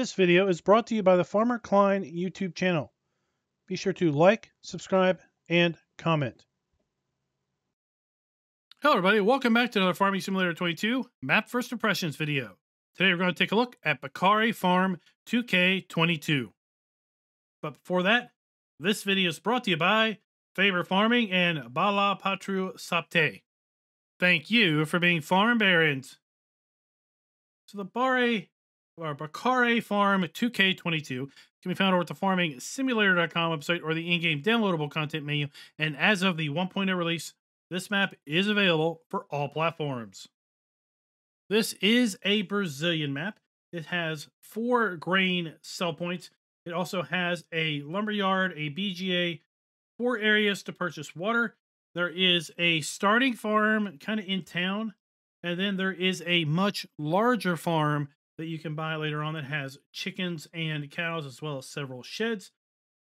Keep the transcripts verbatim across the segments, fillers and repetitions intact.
This video is brought to you by the Farmer Klein YouTube channel. Be sure to like, subscribe, and comment. Hello everybody, welcome back to another Farming Simulator twenty-two Map First Impressions video. Today we're going to take a look at Bacuri Farm two K twenty-two. But before that, this video is brought to you by Favor Farming and Bala Patru Sapte. Thank you for being farm barons. So the Bacuri or Bacuri Farm two K twenty-two can be found over at the farming simulator dot com website or the in-game downloadable content menu. And as of the one point oh release, this map is available for all platforms. This is a Brazilian map. It has four grain sell points. It also has a lumberyard, a B G A, four areas to purchase water. There is a starting farm kind of in town. And then there is a much larger farm that you can buy later on that has chickens and cows as well as several sheds.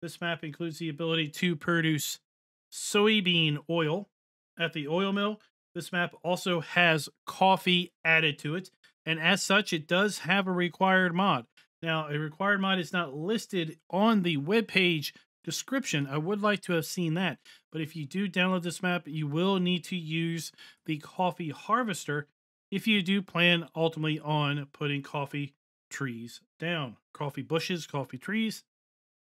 This map includes the ability to produce soybean oil at the oil mill. This map also has coffee added to it. And as such, it does have a required mod. Now, a required mod is not listed on the webpage description. I would like to have seen that. But if you do download this map, you will need to use the coffee harvester if you do plan ultimately on putting coffee trees down. Coffee bushes, coffee trees,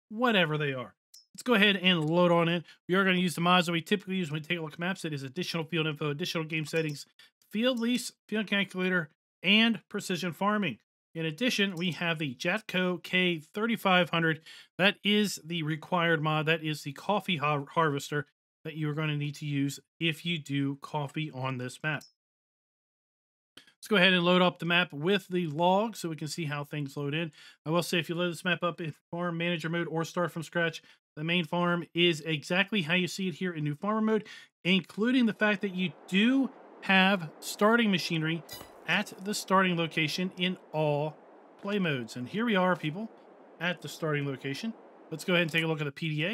whatever they are. Let's go ahead and load on in. We are going to use the mods that we typically use when we take a look at maps. It is additional field info, additional game settings, field lease, field calculator, and precision farming. In addition, we have the Jatco K thirty-five hundred. That is the required mod. That is the coffee har harvester that you are going to need to use if you do coffee on this map. Let's go ahead and load up the map with the log so we can see how things load in. I will say if you load this map up in farm manager mode or start from scratch, the main farm is exactly how you see it here in new farmer mode, including the fact that you do have starting machinery at the starting location in all play modes. And here we are, people, at the starting location. Let's go ahead and take a look at the P D A.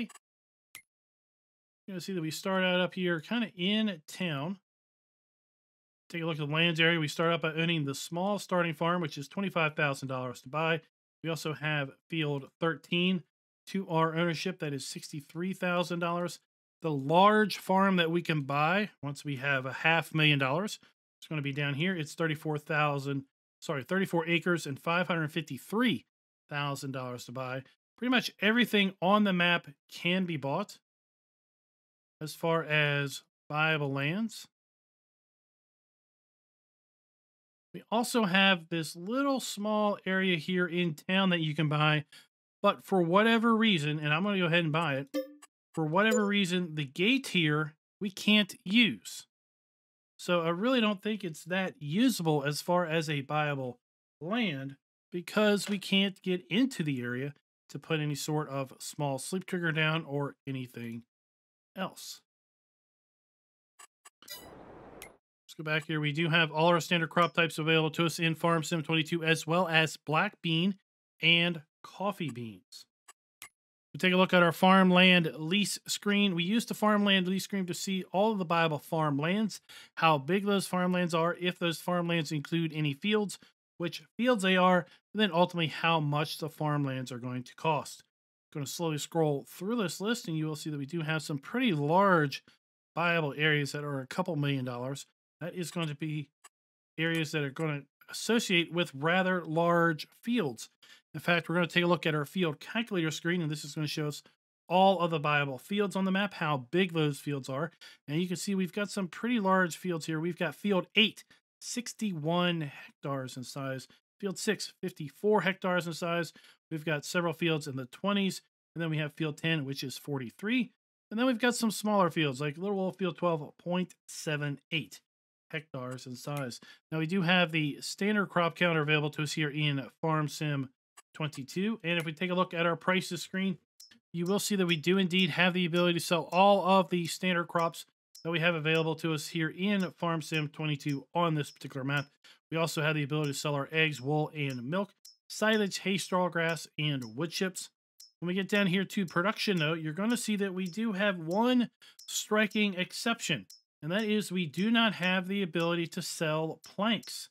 You're gonna see that we start out up here kind of in town. Take a look at the lands area. We start out by owning the small starting farm, which is twenty-five thousand dollars to buy. We also have field thirteen to our ownership. That is sixty-three thousand dollars. The large farm that we can buy once we have a half million dollars, it's going to be down here. It's thirty-four thousand, sorry, thirty-four acres and five hundred fifty-three thousand dollars to buy. Pretty much everything on the map can be bought as far as viable lands. We also have this little small area here in town that you can buy, but for whatever reason, and I'm going to go ahead and buy it, for whatever reason, the gate here we can't use. So I really don't think it's that usable as far as a viable land because we can't get into the area to put any sort of small sleep trigger down or anything else. Let's go back here. We do have all our standard crop types available to us in Farm Sim twenty-two, as well as black bean and coffee beans. We take a look at our farmland lease screen. We use the farmland lease screen to see all of the viable farmlands, how big those farmlands are, if those farmlands include any fields, which fields they are, and then ultimately how much the farmlands are going to cost. I'm going to slowly scroll through this list, and you will see that we do have some pretty large viable areas that are a couple million dollars. That is going to be areas that are going to associate with rather large fields. In fact, we're going to take a look at our field calculator screen, and this is going to show us all of the viable fields on the map, how big those fields are. And you can see we've got some pretty large fields here. We've got field eight, sixty-one hectares in size. Field six, fifty-four hectares in size. We've got several fields in the twenties. And then we have field ten, which is forty-three. And then we've got some smaller fields, like Little Wolf Field twelve, zero point seven eight hectares in size. Now, we do have the standard crop counter available to us here in Farm Sim twenty-two. And if we take a look at our prices screen, you will see that we do indeed have the ability to sell all of the standard crops that we have available to us here in Farm Sim twenty-two on this particular map. We also have the ability to sell our eggs, wool, and milk, silage, hay, straw, grass, and wood chips. When we get down here to production, though, you're going to see that we do have one striking exception, and that is we do not have the ability to sell planks.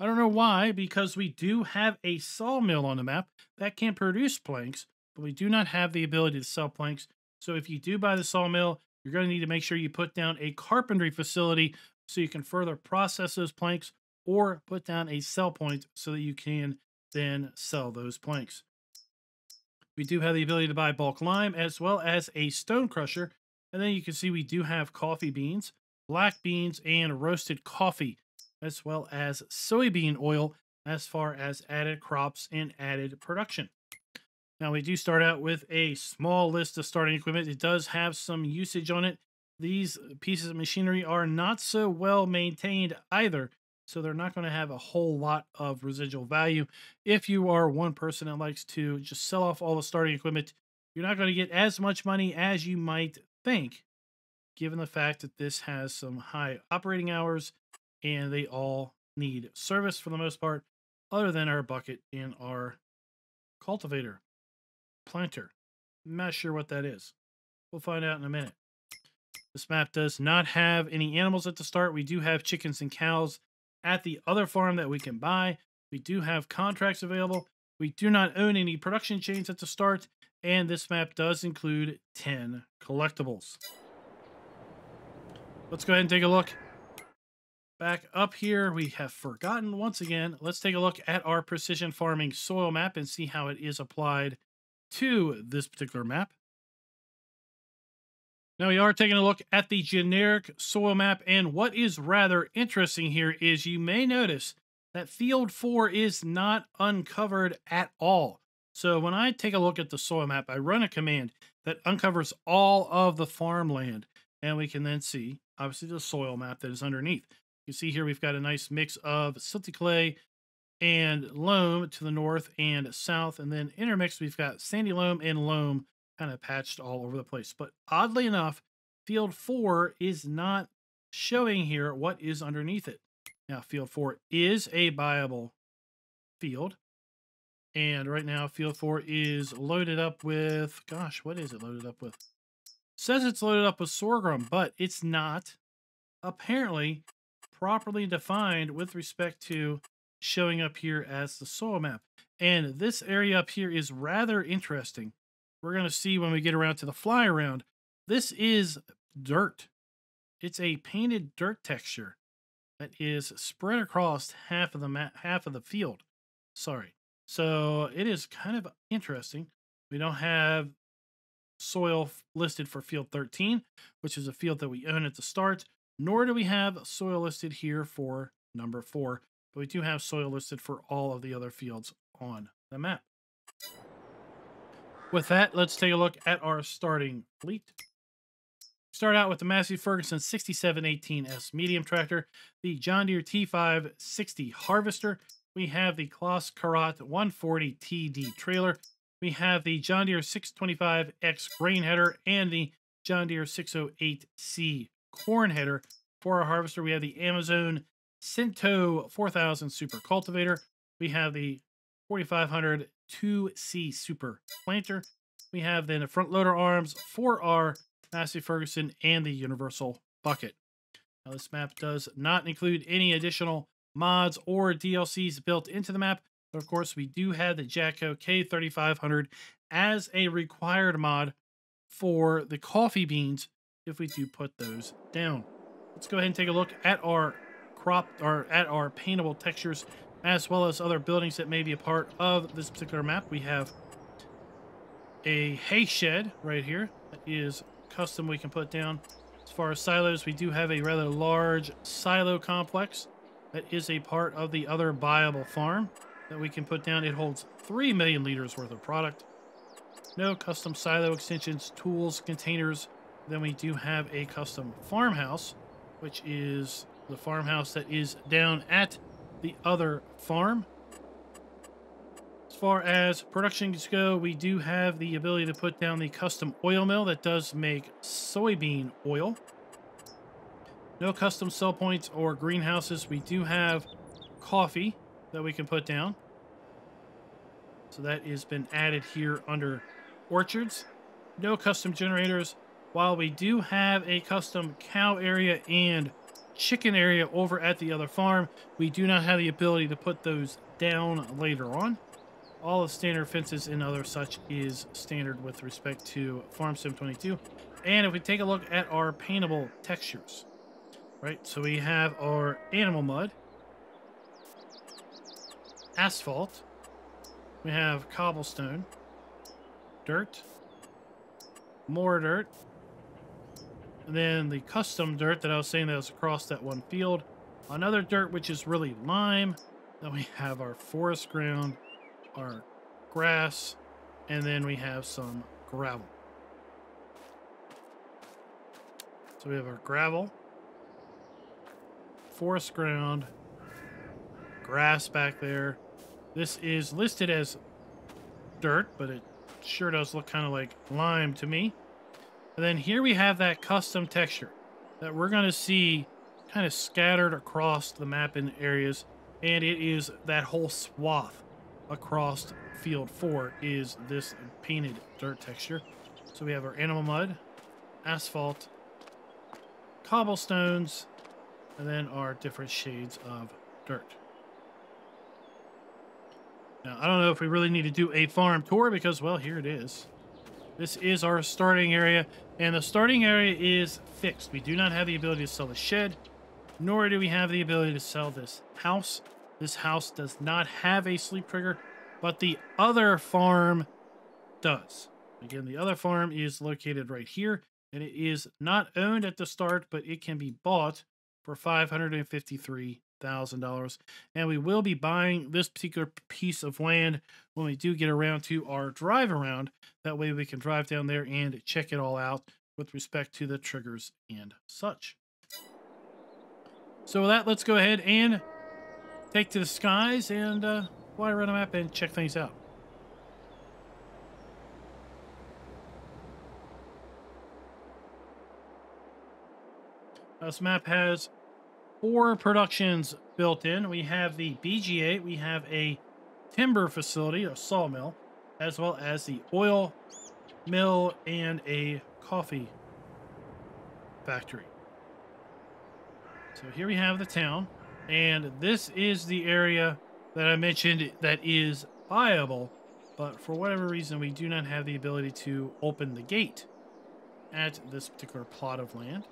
I don't know why, because we do have a sawmill on the map that can produce planks, but we do not have the ability to sell planks. So if you do buy the sawmill, you're going to need to make sure you put down a carpentry facility so you can further process those planks, or put down a sell point so that you can then sell those planks. We do have the ability to buy bulk lime as well as a stone crusher. And then you can see we do have coffee beans, black beans, and roasted coffee, as well as soybean oil as far as added crops and added production. Now, we do start out with a small list of starting equipment. It does have some usage on it. These pieces of machinery are not so well maintained either, so they're not going to have a whole lot of residual value. If you are one person that likes to just sell off all the starting equipment, you're not going to get as much money as you might think, given the fact that this has some high operating hours and they all need service for the most part, other than our bucket and our cultivator, planter. I'm not sure what that is. We'll find out in a minute. This map does not have any animals at the start. We do have chickens and cows at the other farm that we can buy. We do have contracts available. We do not own any production chains at the start, and this map does include ten collectibles. Let's go ahead and take a look. Back up here, we have forgotten once again. Let's take a look at our precision farming soil map and see how it is applied to this particular map. Now, we are taking a look at the generic soil map, and what is rather interesting here is you may notice that field four is not uncovered at all. So when I take a look at the soil map, I run a command that uncovers all of the farmland, and we can then see, obviously, the soil map that is underneath. You see here we've got a nice mix of silty clay and loam to the north and south, and then intermixed we've got sandy loam and loam kind of patched all over the place. But oddly enough, field four is not showing here what is underneath it. Now, field four is a viable field, and right now field four is loaded up with, gosh, what is it loaded up with? It says it's loaded up with sorghum, but it's not apparently properly defined with respect to showing up here as the soil map. And this area up here is rather interesting. We're going to see when we get around to the fly around. This is dirt. It's a painted dirt texture that is spread across half of the map, half of the field. Sorry. So it is kind of interesting. We don't have soil listed for field thirteen, which is a field that we own at the start. Nor do we have soil listed here for number four, but we do have soil listed for all of the other fields on the map. With that, let's take a look at our starting fleet. Start out with the Massey Ferguson sixty-seven eighteen S medium tractor, the John Deere T five sixty harvester. We have the Claas Karat one forty T D trailer. We have the John Deere six twenty-five X grain header and the John Deere six oh eight C corn header. For our harvester, we have the Amazon Cento four thousand super cultivator. We have the forty-five hundred two C super planter. We have then a front loader arms for our Massey Ferguson and the universal bucket. Now, this map does not include any additional mods or D L Cs built into the map, but of course we do have the Jatco K thirty-five hundred as a required mod for the coffee beans if we do put those down. Let's go ahead and take a look at our crop, or at our paintable textures, as well as other buildings that may be a part of this particular map. We have a hay shed right here that is custom we can put down. As far as silos, we do have a rather large silo complex that is a part of the other viable farm that we can put down. It holds three million liters worth of product. No custom silo extensions, tools, containers. Then we do have a custom farmhouse, which is the farmhouse that is down at the other farm. As far as productions go, we do have the ability to put down the custom oil mill that does make soybean oil. No custom sell points or greenhouses. We do have coffee that we can put down. So that has been added here under orchards. No custom generators. While we do have a custom cow area and chicken area over at the other farm. We do not have the ability to put those down later on. All of standard fences and other such is standard with respect to Farm Sim twenty-two. And if we take a look at our paintable textures, right? So we have our animal mud, asphalt, we have cobblestone, dirt, more dirt, and then the custom dirt that I was saying that was across that one field. Another dirt, which is really lime. Then we have our forest ground, our grass, and then we have some gravel. So we have our gravel, forest ground, grass back there. This is listed as dirt, but it sure does look kind of like lime to me. And then here we have that custom texture that we're going to see kind of scattered across the map in areas. And it is that whole swath across field four is this painted dirt texture. So we have our animal mud, asphalt, cobblestones, and then our different shades of dirt. Now, I don't know if we really need to do a farm tour because, well, here it is. This is our starting area, and the starting area is fixed. We do not have the ability to sell the shed, nor do we have the ability to sell this house. This house does not have a sleep trigger, but the other farm does. Again, the other farm is located right here, and it is not owned at the start, but it can be bought for five hundred fifty-three thousand dollars, and we will be buying this particular piece of land when we do get around to our drive around. That way we can drive down there and check it all out with respect to the triggers and such. So with that, let's go ahead and take to the skies and uh, fly around the map and check things out. This map has four productions built in. We have the B G A, we have a timber facility, a sawmill, as well as the oil mill and a coffee factory. So here we have the town, and this is the area that I mentioned that is viable, but for whatever reason we do not have the ability to open the gate at this particular plot of land.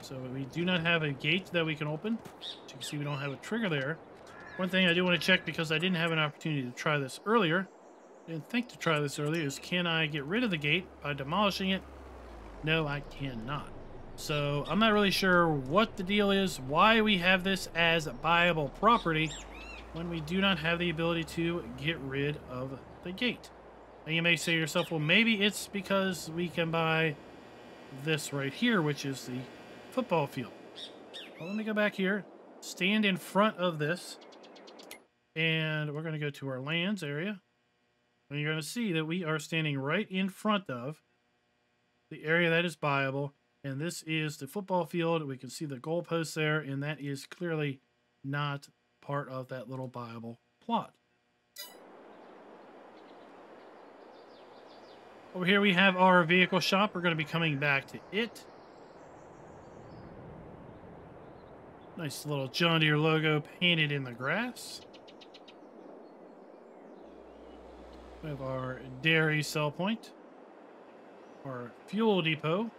So we do not have a gate that we can open. As you can see, we don't have a trigger there. One thing I do want to check, because I didn't have an opportunity to try this earlier, I didn't think to try this earlier, is can I get rid of the gate by demolishing it? No, I cannot. So I'm not really sure what the deal is, why we have this as a viable property when we do not have the ability to get rid of the gate. And you may say to yourself, well, maybe it's because we can buy this right here, which is the football field. Well, let me go back here, stand in front of this, and we're going to go to our lands area, and you're going to see that we are standing right in front of the area that is viable, and this is the football field. We can see the goalposts there, and that is clearly not part of that little viable plot. Over here we have our vehicle shop. We're going to be coming back to it. Nice little John Deere logo painted in the grass. We have our dairy sell point, our fuel depot,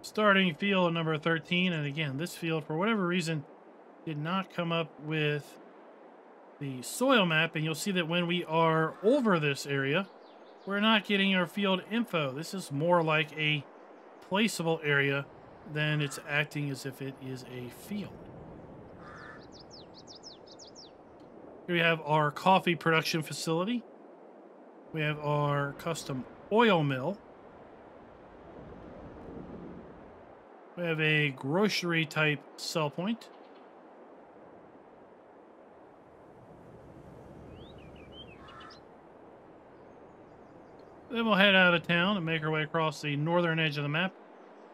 starting field number thirteen. And again, this field, for whatever reason, did not come up with the soil map. And you'll see that when we are over this area, we're not getting our field info. This is more like a placeable area than it's acting as if it is a field. Here we have our coffee production facility. We have our custom oil mill. We have a grocery type sell point. Then we'll head out of town and make our way across the northern edge of the map.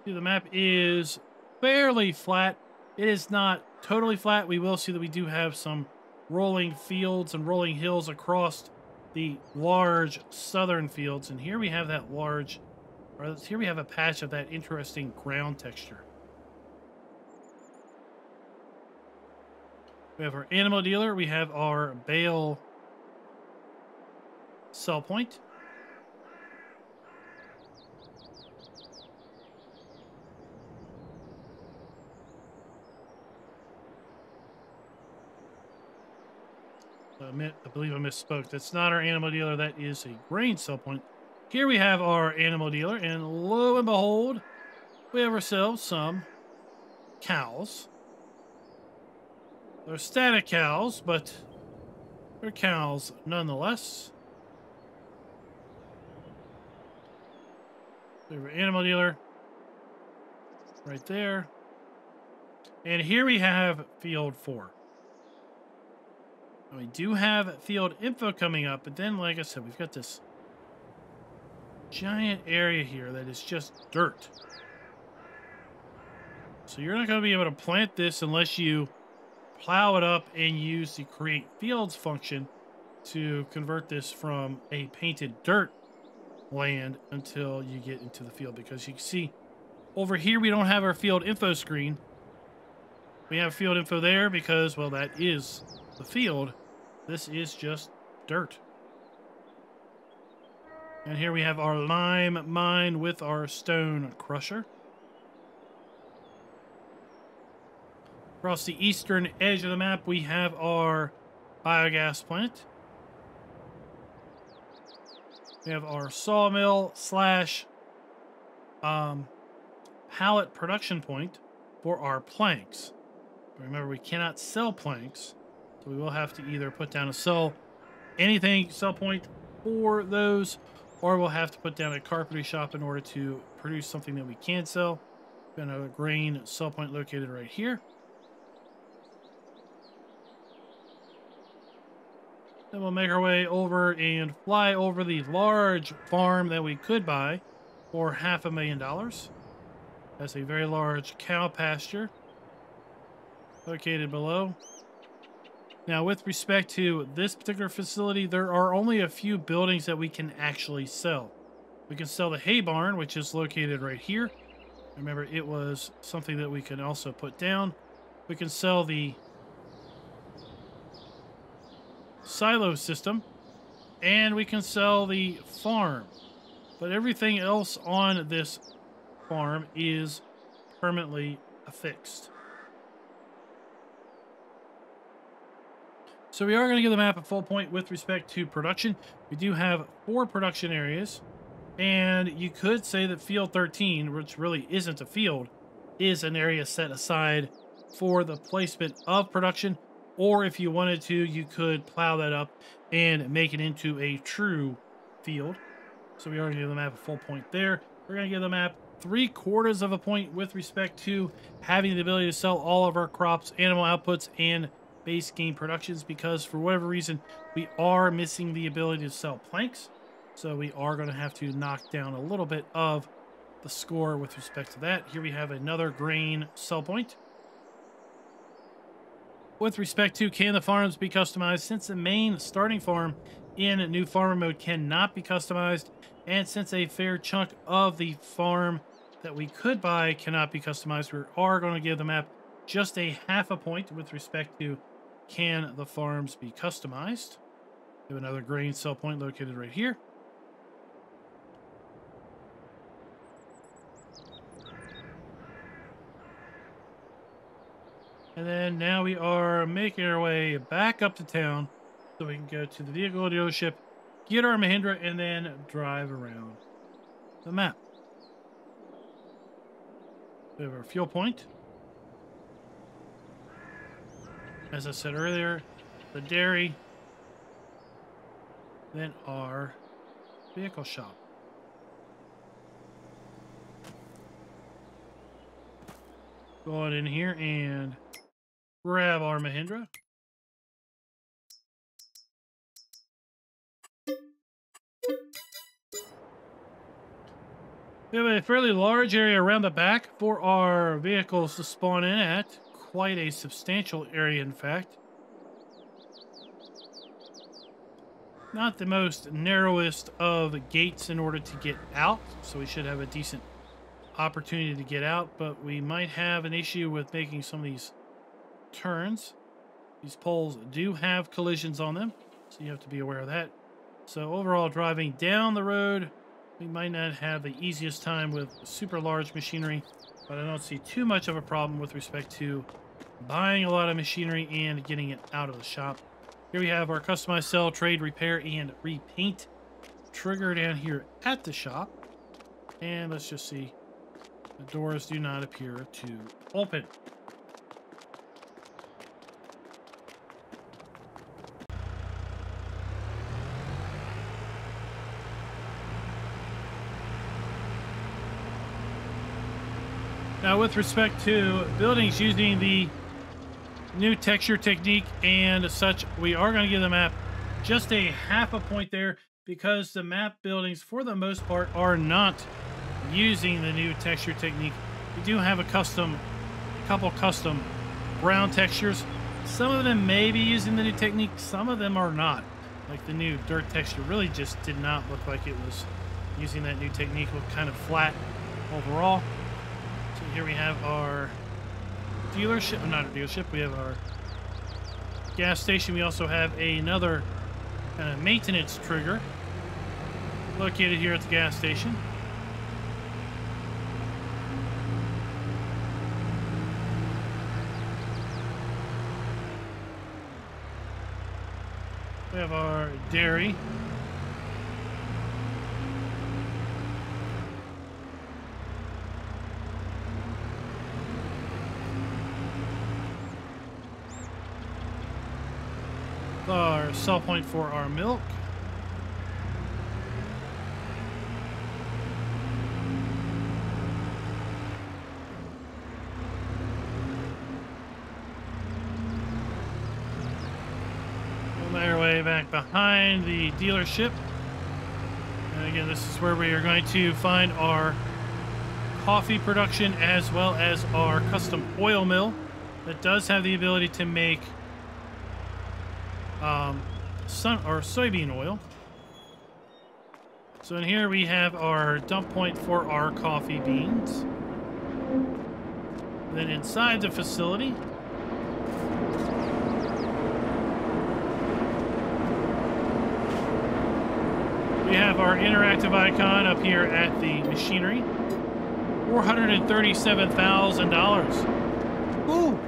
See, the map is fairly flat. It is not totally flat. We will see that we do have some rolling fields and rolling hills across the large southern fields, and here we have that large, or here we have a patch of that interesting ground texture. We have our animal dealer, we have our bale sell point. I believe I misspoke. That's not our animal dealer. That is a grain sell point. Here we have our animal dealer, and lo and behold, we have ourselves some cows. They're static cows, but they're cows nonetheless. We have our animal dealer right there. And here we have field four. We do have field info coming up, but then, like I said, we've got this giant area here that is just dirt. So you're not going to be able to plant this unless you plow it up and use the create fields function to convert this from a painted dirt land until you get into the field. Because you can see over here, we don't have our field info screen. We have field info there because, well, that is the field. This is just dirt. And here we have our lime mine with our stone crusher. Across the eastern edge of the map, we have our biogas plant. We have our sawmill slash um, pallet production point for our planks. Remember, we cannot sell planks, so we will have to either put down a sell anything sell point for those, or we'll have to put down a carpentry shop in order to produce something that we can sell. We've got another grain sell point located right here. Then we'll make our way over and fly over the large farm that we could buy for half a million dollars. That's a very large cow pasture located below. Now, with respect to this particular facility, there are only a few buildings that we can actually sell. We can sell the hay barn, which is located right here. Remember, it was something that we can also put down. We can sell the silo system, and we can sell the farm. But everything else on this farm is permanently affixed. So we are going to give the map a full point with respect to production. We do have four production areas, and you could say that field thirteen, which really isn't a field, is an area set aside for the placement of production, or if you wanted to, you could plow that up and make it into a true field. So we are going to give the map a full point there. We're going to give the map three quarters of a point with respect to having the ability to sell all of our crops, animal outputs, and base game productions, because for whatever reason we are missing the ability to sell planks, so we are going to have to knock down a little bit of the score with respect to that. Here we have another grain sell point. With respect to, can the farms be customized? Since the main starting farm in a new farmer mode cannot be customized, and since a fair chunk of the farm that we could buy cannot be customized, we are going to give the map just a half a point with respect to can the farms be customized. We have another grain sell point located right here. And then now we are making our way back up to town so we can go to the vehicle dealership, get our Mahindra, and then drive around the map. We have our fuel point. As I said earlier, the dairy, then our vehicle shop. Go on in here and grab our Mahindra. We have a fairly large area around the back for our vehicles to spawn in at. Quite a substantial area, in fact. not the most narrowest of gates in order to get out, so we should have a decent opportunity to get out, but we might have an issue with making some of these turns. These poles do have collisions on them, so you have to be aware of that. So overall, driving down the road, we might not have the easiest time with super large machinery, but I don't see too much of a problem with respect to buying a lot of machinery and getting it out of the shop. Here we have our customized sell, trade, repair, and repaint trigger down here at the shop. And let's just see. The doors do not appear to open. Now, with respect to buildings using the new texture technique and such, we are going to give the map just a half a point there, because the map buildings for the most part are not using the new texture technique. We do have a custom a couple custom brown textures. Some of them may be using the new technique, some of them are not. Like the new dirt texture really just did not look like it was using that new technique. It looked kind of flat overall. So here we have our dealership, not a dealership, we have our gas station. We also have another kind of maintenance trigger located here at the gas station. We have our dairy. Our sell point for our milk. On our way back behind the dealership, and again, this is where we are going to find our coffee production as well as our custom oil mill that does have the ability to make Um, sun or soybean oil. So in here we have our dump point for our coffee beans. Then inside the facility, we have our interactive icon up here at the machinery. four hundred thirty-seven thousand dollars. Ooh!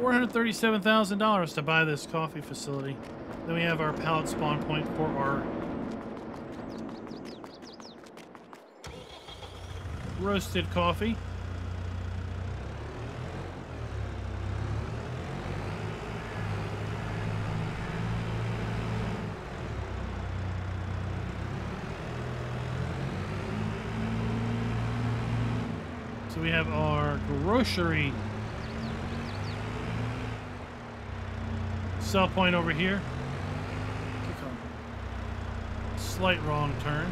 four hundred thirty-seven thousand dollars to buy this coffee facility. Then we have our pallet spawn point for our roasted coffee. So we have our grocery sell point over here. Slight wrong turn.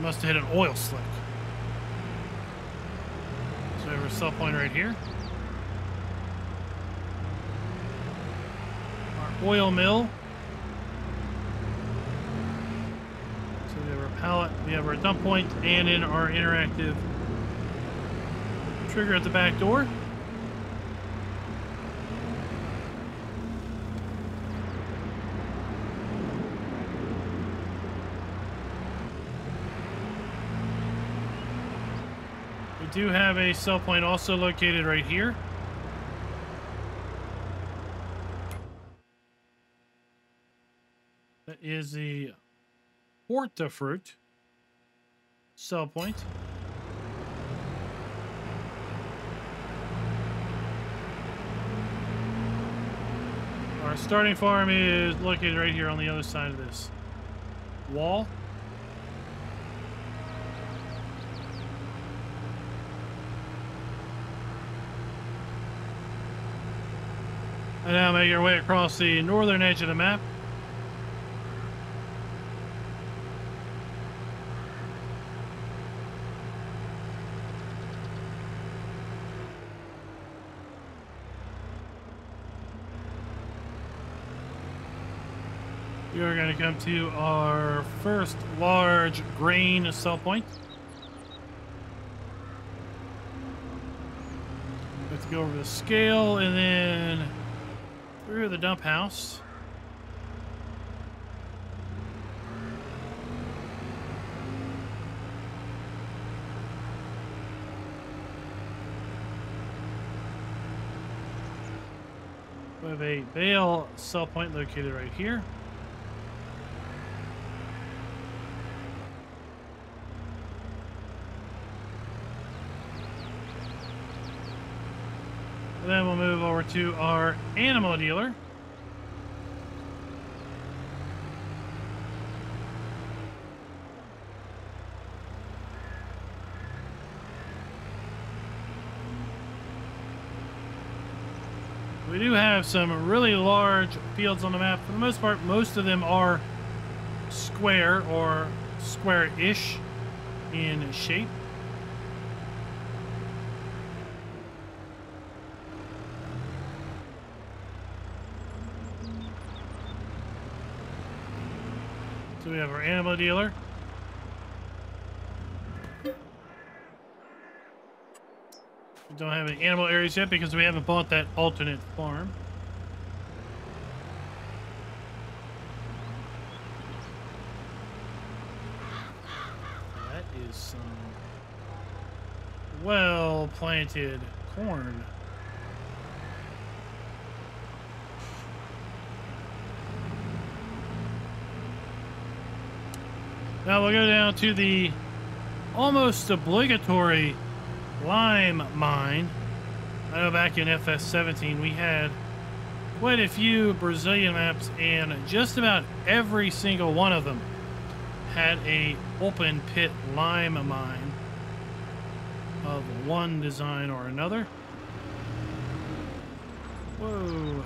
Must have hit an oil slick. So we have our sell point right here. Our oil mill. Pallet, we have our dump point, and in our interactive trigger at the back door. We do have a sell point also located right here. That is the Hortifruit sell point. Our starting farm is located right here on the other side of this wall. And now make your way across the northern edge of the map. we are going to come to our first large grain sell point. Let's go over the scale and then through the dump house. We have a bale sell point located right here. And then we'll move over to our animal dealer. We do have some really large fields on the map. For the most part, most of them are square or square-ish in shape. So we have our animal dealer. Don't have any animal areas yet because we haven't bought that alternate farm. That is some well planted corn. Now we'll go down to the almost obligatory lime mine. I know back in F S seventeen we had quite a few Brazilian maps, and just about every single one of them had a open pit lime mine of one design or another. Whoa.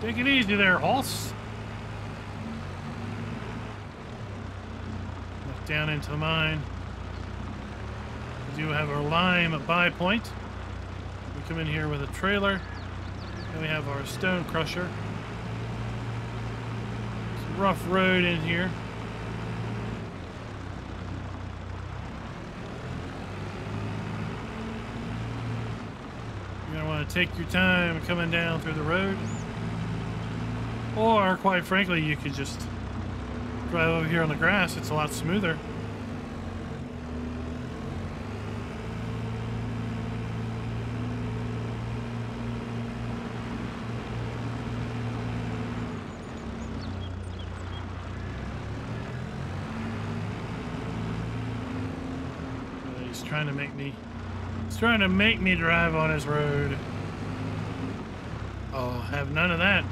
Take it easy there, Hoss. Down into the mine. We do have our lime buy point. We come in here with a trailer, and we have our stone crusher. It's a rough road in here. You're gonna want to take your time coming down through the road, or quite frankly, you could just right over here on the grass. It's a lot smoother. He's trying to make me he's trying to make me drive on his road. I'll have none of that.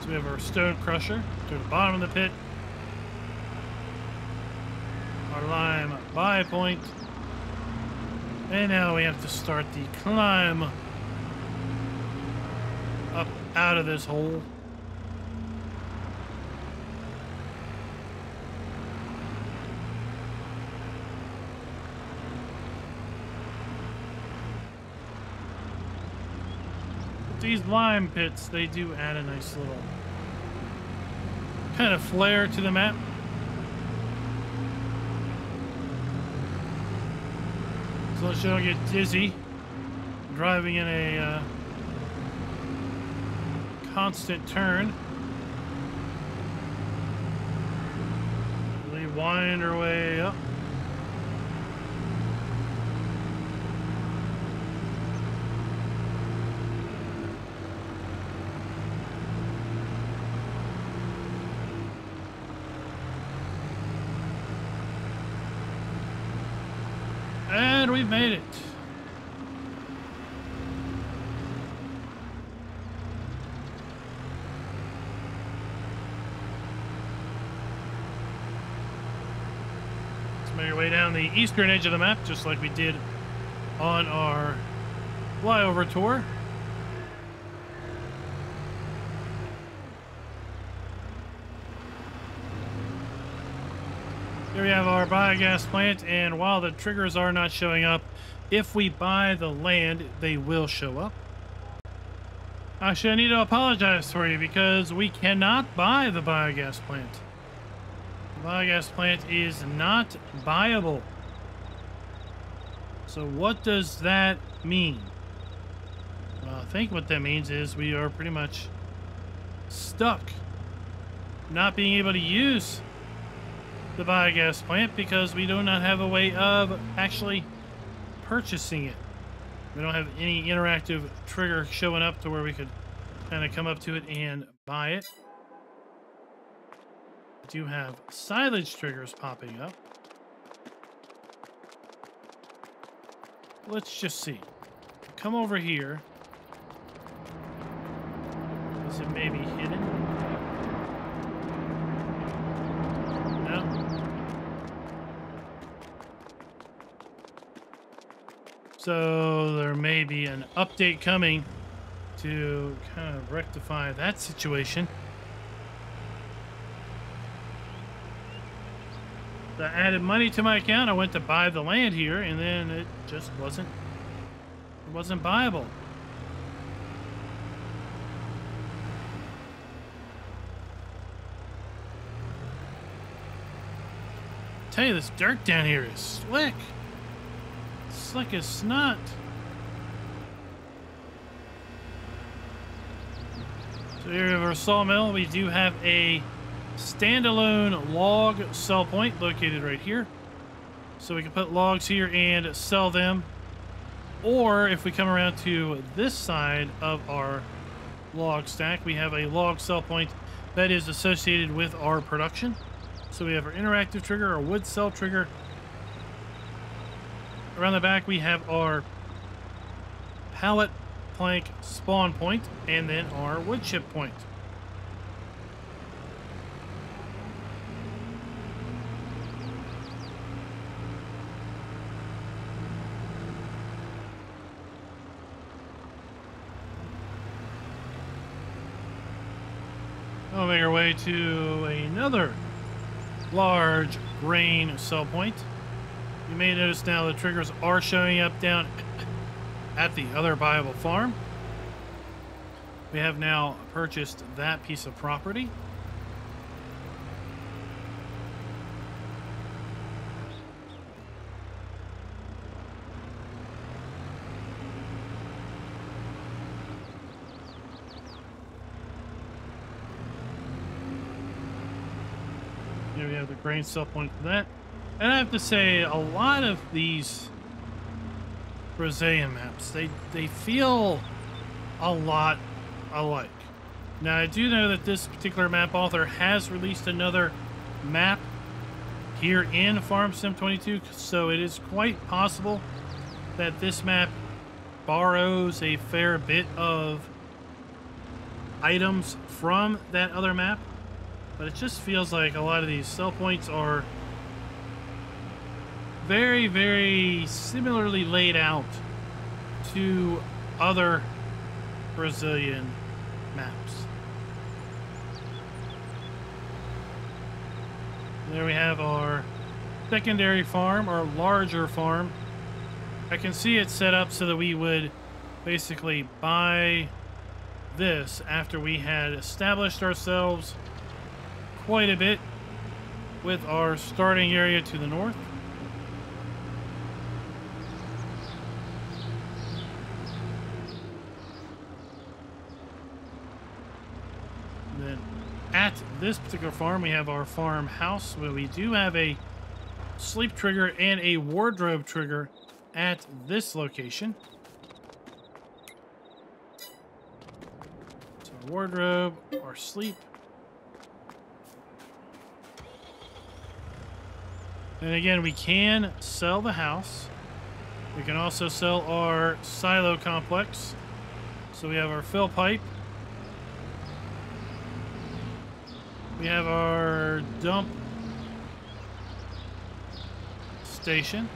So we have our stone crusher to the bottom of the pit, our lime buy point, and now we have to start the climb up out of this hole. These lime pits, they do add a nice little kind of flair to the map. So let's don't get dizzy driving in a uh, constant turn. Really wind our way up. We've made it. Let's make our way down the eastern edge of the map, just like we did on our flyover tour. Here we have our biogas plant, and while the triggers are not showing up, if we buy the land, they will show up. Actually, I need to apologize for you because we cannot buy the biogas plant. The biogas plant is not buyable. So what does that mean? Well, I think what that means is we are pretty much stuck not being able to use the biogas plant because we do not have a way of actually purchasing it. We don't have any interactive trigger showing up to where we could kind of come up to it and buy it. We do have silage triggers popping up. Let's just see. Come over here. Is it maybe hidden? So there may be an update coming to kind of rectify that situation. I added money to my account. I went to buy the land here, and then it just wasn't it wasn't viable. I tell you, this dirt down here is slick. Slick as snot. So here we have our sawmill. We do have a standalone log sell point located right here. So we can put logs here and sell them. Or if we come around to this side of our log stack, we have a log sell point that is associated with our production. So we have our interactive trigger, our wood sell trigger. Around the back, we have our pallet plank spawn point and then our wood chip point. We'll make our way to another large grain sell point. You may notice now the triggers are showing up down at the other viable farm. We have now purchased that piece of property. Here we have the grain sell point for that. And I have to say, a lot of these Brazilian maps, they, they feel a lot alike. Now, I do know that this particular map author has released another map here in Farm Sim twenty-two, so it is quite possible that this map borrows a fair bit of items from that other map, but it just feels like a lot of these sell points are very, very similarly laid out to other Brazilian maps. There we have our secondary farm, our larger farm. I can see it set up so that we would basically buy this after we had established ourselves quite a bit with our starting area to the north. This particular farm, we have our farmhouse where we do have a sleep trigger and a wardrobe trigger at this location. So wardrobe or sleep. And again, we can sell the house. We can also sell our silo complex. So we have our fill pipe. We have our dump station.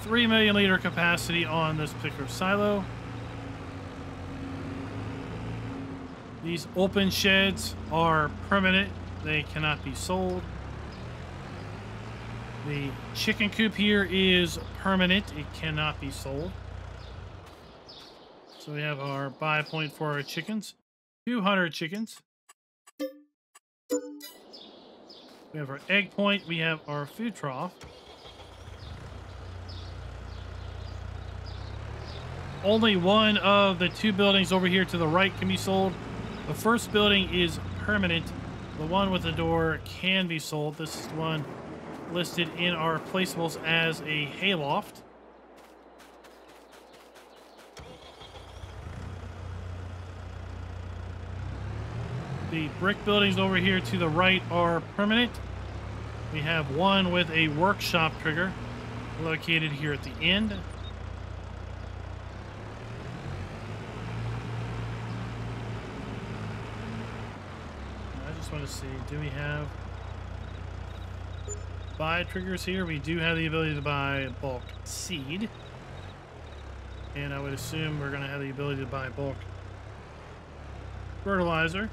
three million liter capacity on this particular silo. These open sheds are permanent. They cannot be sold. The chicken coop here is permanent. It cannot be sold. So we have our buy point for our chickens. two hundred chickens. We have our egg point. We have our food trough. Only one of the two buildings over here to the right can be sold. The first building is permanent. The one with the door can be sold. This is the one listed in our placeables as a hayloft. The brick buildings over here to the right are permanent. We have one with a workshop trigger located here at the end. I just want to see, do we have buy triggers here? We do have the ability to buy bulk seed. And I would assume we're going to have the ability to buy bulk fertilizer.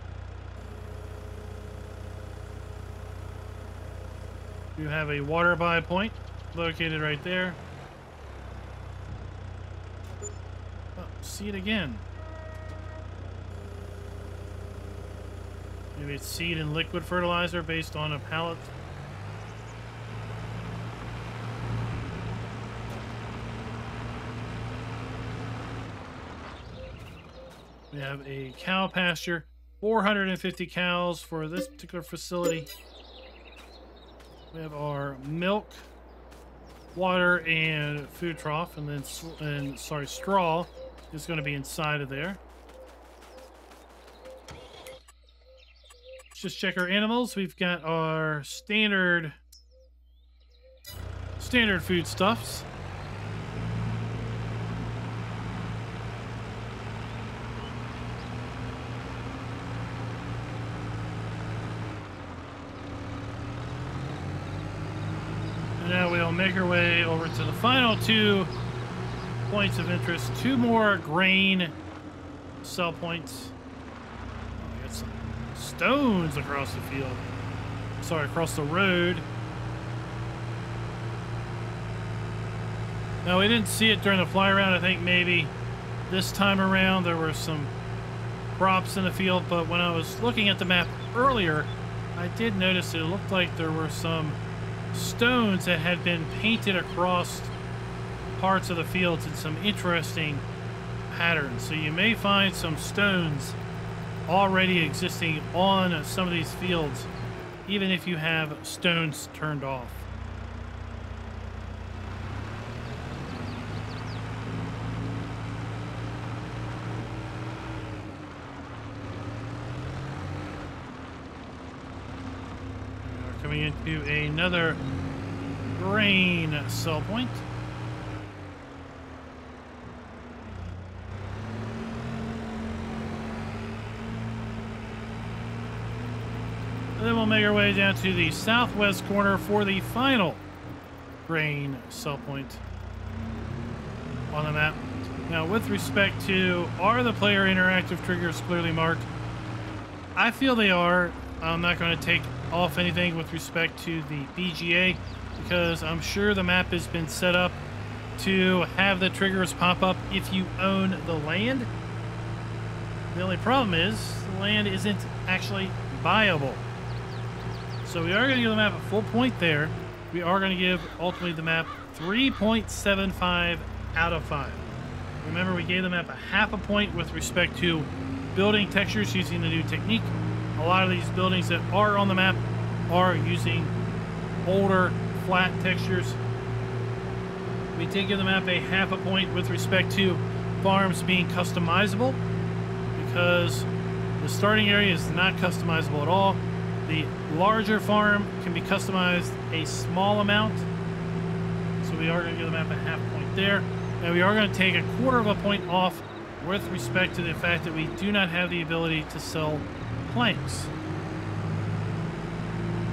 You have a water buy point located right there. Oh, seed again. Maybe it's seed and liquid fertilizer based on a pallet. We have a cow pasture, four hundred fifty cows for this particular facility. We have our milk, water, and food trough, and then and sorry, straw is going to be inside of there. Let's just check our animals. We've got our standard standard foodstuffs. Make our way over to the final two points of interest. Two more grain sell points. Oh, we got some stones across the field. Sorry, across the road. Now, we didn't see it during the fly around. I think maybe this time around there were some crops in the field, but when I was looking at the map earlier, I did notice it looked like there were some stones that had been painted across parts of the fields in some interesting patterns. So you may find some stones already existing on some of these fields, even if you have stones turned off. Into another grain sell point. And then we'll make our way down to the southwest corner for the final grain sell point on the map. Now, with respect to, are the player interactive triggers clearly marked? I feel they are. I'm not going to take off anything with respect to the B G A because I'm sure the map has been set up to have the triggers pop up if you own the land. The only problem is the land isn't actually viable. So we are going to give the map a full point there. We are going to give ultimately the map three point seven five out of five. Remember, we gave the map a half a point with respect to building textures using the new technique. A lot of these buildings that are on the map are using older flat textures. We did give the map a half a point with respect to farms being customizable because the starting area is not customizable at all. The larger farm can be customized a small amount. So we are going to give the map a half point there. And we are going to take a quarter of a point off with respect to the fact that we do not have the ability to sell planks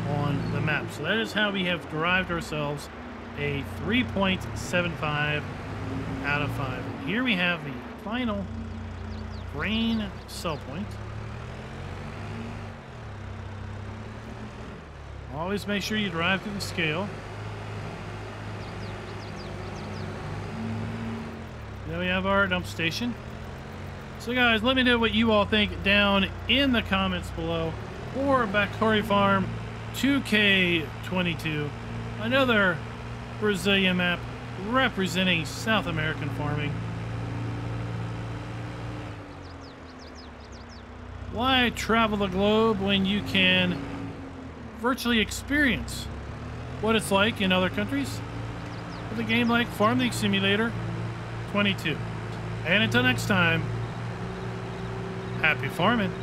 on the map. So that is how we have derived ourselves a three point seven five out of five. And here we have the final grain sell point. Always make sure you drive to the scale. Now we have our dump station. So guys, let me know what you all think down in the comments below, or Bacuri Farm two K twenty-two, another Brazilian map representing South American farming. Why travel the globe when you can virtually experience what it's like in other countries with a game like Farming Simulator twenty-two? And until next time, happy farming.